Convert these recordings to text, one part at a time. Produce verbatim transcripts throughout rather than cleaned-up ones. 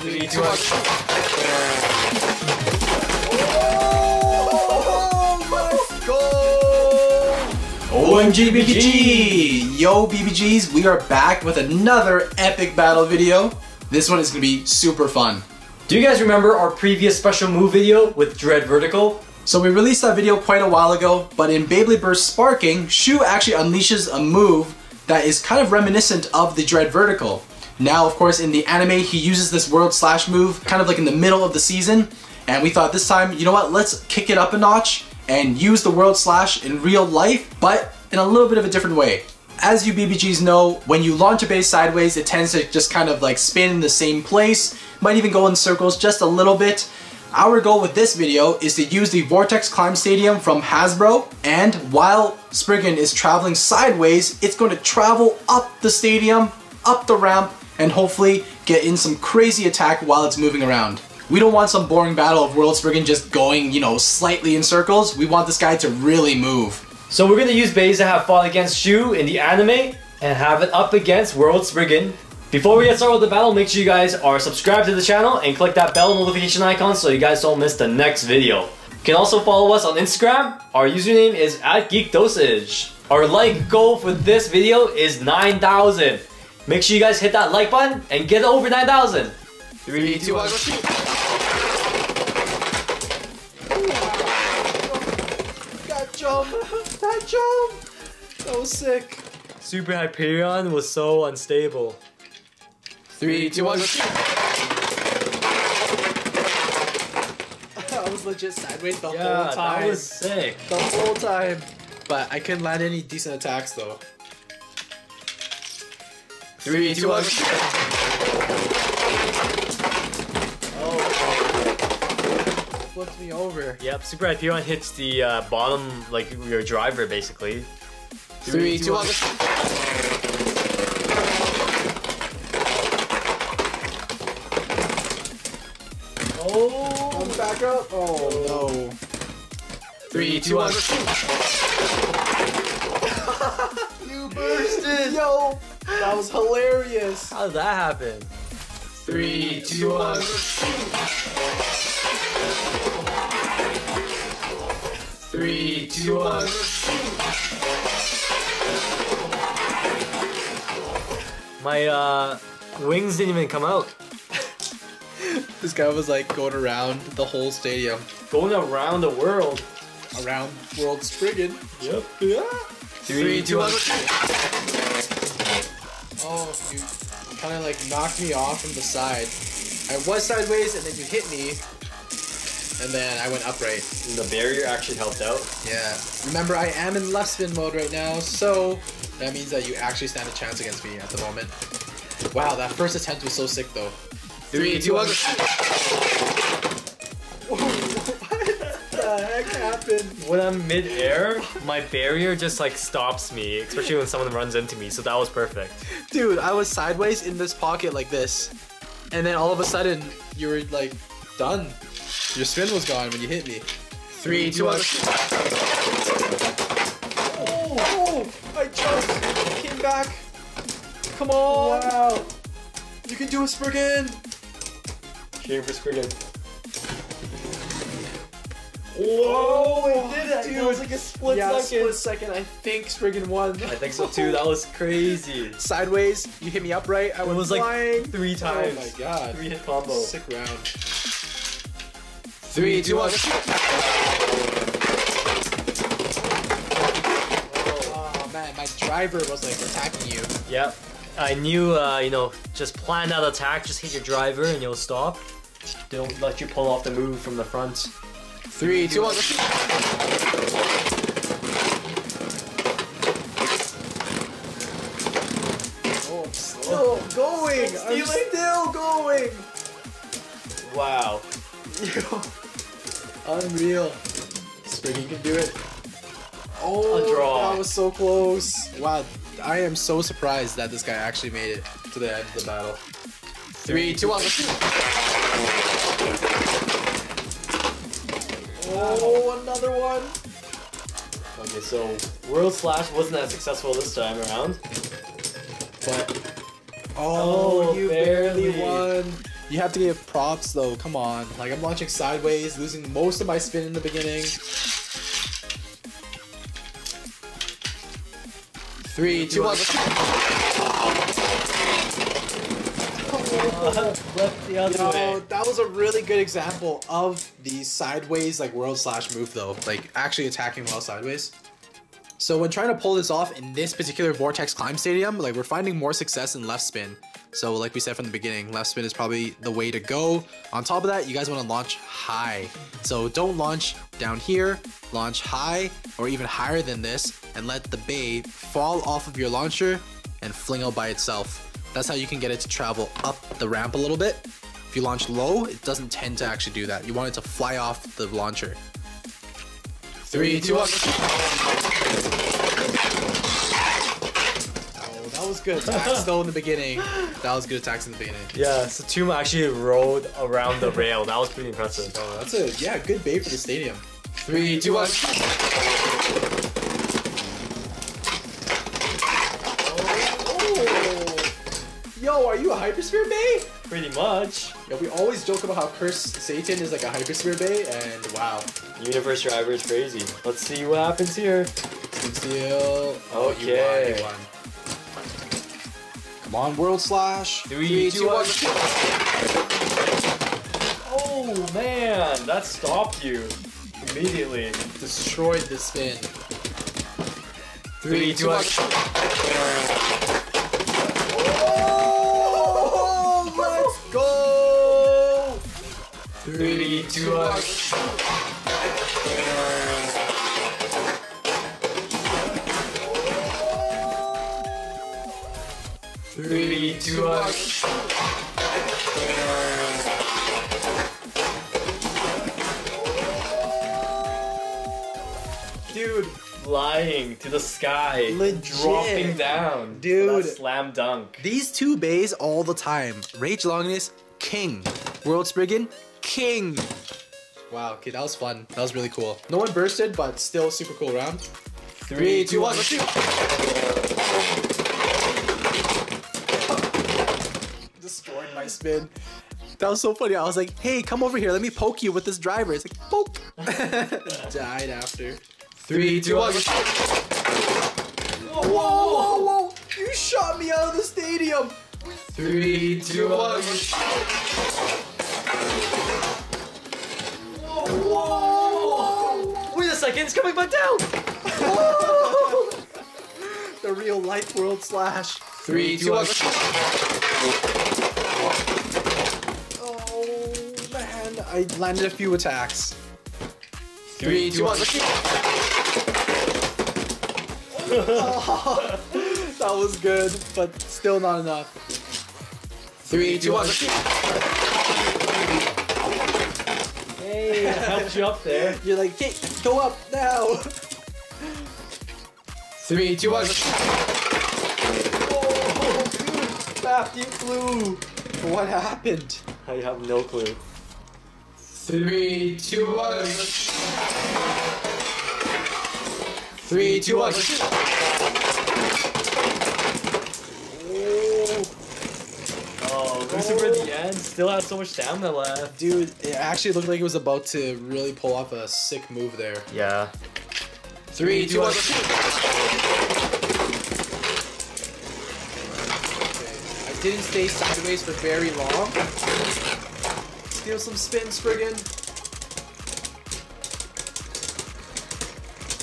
Three, two, one. Oh, let's go! O M G B B G! Yo, B B Gs, we are back with another epic battle video. This one is gonna be super fun. Do you guys remember our previous special move video with Dread Vertical? So we released that video quite a while ago, but in Beyblade Burst Sparking, Shu actually unleashes a move that is kind of reminiscent of the Dread Vertical. Now, of course, in the anime, he uses this World Slash move, kind of like in the middle of the season, and we thought this time, you know what, let's kick it up a notch and use the World Slash in real life, but in a little bit of a different way. As you B B Gs know, when you launch a base sideways, it tends to just kind of like spin in the same place, might even go in circles just a little bit. Our goal with this video is to use the Vortex Climb Stadium from Hasbro, and while Spriggan is traveling sideways, it's going to travel up the stadium, up the ramp, and hopefully get in some crazy attack while it's moving around. We don't want some boring battle of World Spriggan just going, you know, slightly in circles. We want this guy to really move. So we're going to use bays that have fought against Shu in the anime and have it up against World Spriggan. Before we get started with the battle, make sure you guys are subscribed to the channel and click that bell notification icon so you guys don't miss the next video. You can also follow us on Instagram. Our username is at geekdosage. Our like goal for this video is nine thousand. Make sure you guys hit that like button and get over nine thousand. Three, two, one, go shoot. That jump, that jump, so sick. Super Hyperion was so unstable. Three, two, one, go shoot! I was legit sideways the yeah, whole time. That was sick. The whole time. But I couldn't land any decent attacks though. Three, two, one, go shoot! Oh. Flipped me over. Yep, Super Hyperion hits the uh, bottom, like your driver basically. Three, Three two, one, go shoot! Oh, I'm back up. Oh no. Three, two, one. You bursted. Yo, that was hilarious. How did that happen? Three, two, one. Three, two, one. My uh, wings didn't even come out. This guy was like going around the whole stadium. Going around the world. Around World Spriggan. Yep. Yeah. Three, Three two, one. Oh, you kind of like knocked me off from the side. I was sideways and then you hit me. And then I went upright. And the barrier actually helped out. Yeah. Remember, I am in left spin mode right now, so that means that you actually stand a chance against me at the moment. Wow, that first attempt was so sick though. Three, two, one. What the heck happened? When I'm mid-air, my barrier just like stops me, especially when someone runs into me, so that was perfect. Dude, I was sideways in this pocket like this, and then all of a sudden, you were like, done. Your spin was gone when you hit me. Three, Three two, one. Oh, oh, I just came back. Come on. Wow. You can do a Spriggan. Cheering for Spriggan. Whoa! It did it, dude. It was like a split yeah, second. Yeah, split second. I think Spriggan won. I think so too. That was crazy. Sideways, you hit me upright. I it went was flying. Like three times. Oh my god! Three hit combo. Sick round. Three, Three two, one. Oh, oh man, my driver was like attacking you. Yep. I knew, uh, you know, just plan that attack, just hit your driver and you'll stop. Don't let you pull off the move from the front. Three, two, one, let's go. Oh, I'm still oh, going! Still I'm still going! Wow. Yo, unreal. Spriggan can do it. Oh, a draw. That was so close. Wow. I am so surprised that this guy actually made it to the end of the battle. Three, two, one, let's shoot! Oh, another one! Okay, so World Slash wasn't as successful this time around. But... Oh, oh you barely. barely won! You have to give props though, come on. Like, I'm launching sideways, losing most of my spin in the beginning. Three, two, one. Left the other way. Yo, that was a really good example of the sideways, like, world slash move though. Like, actually attacking while sideways. So when trying to pull this off in this particular Vortex Climb Stadium, like, we're finding more success in left spin. So like we said from the beginning, left spin is probably the way to go. On top of that, you guys want to launch high. So don't launch down here, launch high or even higher than this and let the bay fall off of your launcher and fling out by itself. That's how you can get it to travel up the ramp a little bit. If you launch low, it doesn't tend to actually do that. You want it to fly off the launcher. Three, two, one. That was good attacks though in the beginning. That was good attacks in the beginning. Yeah, so Toom actually rolled around the rail. That was pretty impressive. Oh, that's a, yeah, good bait for the stadium. Three, two, one. Oh. Yo, are you a hypersphere bay? Pretty much. Yeah, we always joke about how cursed Satan is like a hypersphere bay, and wow. Universe driver is crazy. Let's see what happens here. Steal. Oh, okay. You won. You won. Come on, World Slash. Three, two, one. Oh man, that stopped you immediately. Destroyed the spin. Three, Three two, one. Oh, let's go. Three, Three two, one. Three, two, one. Dude, flying to the sky, legit. Dropping down, dude. Slam dunk. These two bays all the time. Rage Longinus, king. World Spriggan, king. Wow, okay, that was fun. That was really cool. No one bursted, but still super cool round. Three, Three two, one. Let's shoot. Destroyed my spin. That was so funny. I was like, hey, come over here. Let me poke you with this driver. It's like, poke. Died after. Three, Three two, one. Whoa, whoa, whoa, whoa. You shot me out of the stadium. Three, two, one. Whoa, whoa, whoa. Wait a second. It's coming back down. The real life World Slash. Three, two, one. Oh man, I landed a few attacks. Three, Three two, one. Oh, that was good, but still not enough. Three, Three two, one. Hey, I helped you up there. You're like, hey, go up now. Three, two, one. You flew. What happened? I have no clue. Three, two, one. Three, two, one. Oh, Lucifer at the end still had so much stamina left. Dude, it actually looked like it was about to really pull off a sick move there. Yeah. Three, Three two, one. Two. Didn't stay sideways for very long. Steal some spin, Spriggan.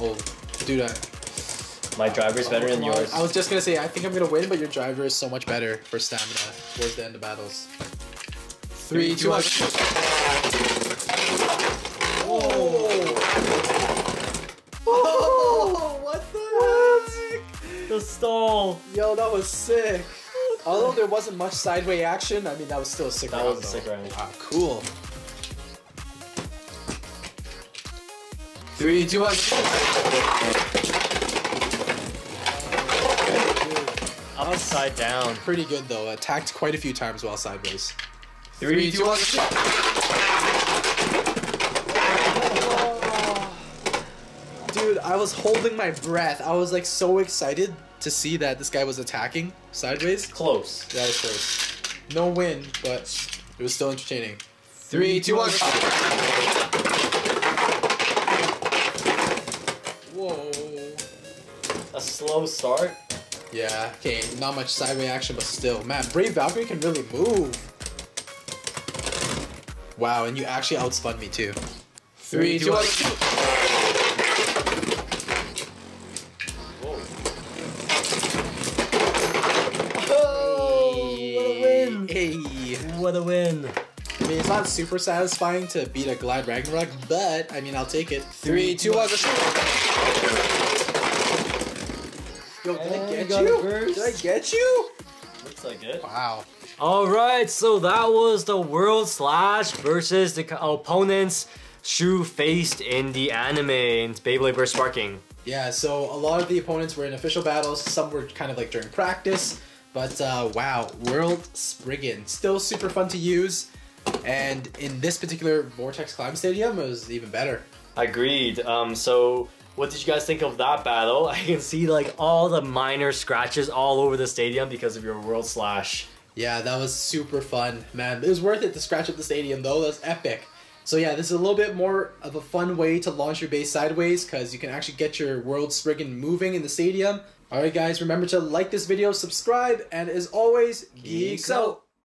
Oh, dude, I... My driver's better than yours. I was just gonna say, I think I'm gonna win, but your driver is so much better for stamina towards the end of battles. Three, two, one. Oh! Oh! What the heck? The stall. Yo, that was sick. Although there wasn't much sideway action, I mean, that was still a sick that round. That was a though. sick round. Wow, cool. Three, two, one. Upside down. Pretty good, though. Attacked quite a few times while sideways. Three, Three two, one. Dude, I was holding my breath. I was, like, so excited to see that this guy was attacking sideways. Close. That was close. No win, but It was still entertaining. Three, two, one. Whoa. A slow start? Yeah, okay, not much sideway action, but still. Man, Brave Valkyrie can really move. Wow, and you actually outspun me too. Three, Three two, one. Oh, what a win! Hey. What a win! I mean, it's not super satisfying to beat a Glide Ragnarok, but I mean, I'll take it. Three, Three two, one. Yo, did and I get you? Did I get you? Looks like it. Wow. Alright, so that was the World Slash versus the opponents Shu faced in the anime in Beyblade Burst Sparking. Yeah, so a lot of the opponents were in official battles, some were kind of like during practice, but uh, wow, World Spriggan. Still super fun to use, and in this particular Vortex Climb Stadium, it was even better. Agreed. Um, so what did you guys think of that battle? I can see like all the minor scratches all over the stadium because of your World Slash. Yeah, that was super fun, man. It was worth it to scratch up the stadium though, that's epic. So yeah, this is a little bit more of a fun way to launch your base sideways because you can actually get your World Spriggan moving in the stadium. Alright guys, remember to like this video, subscribe, and as always, Geeks out!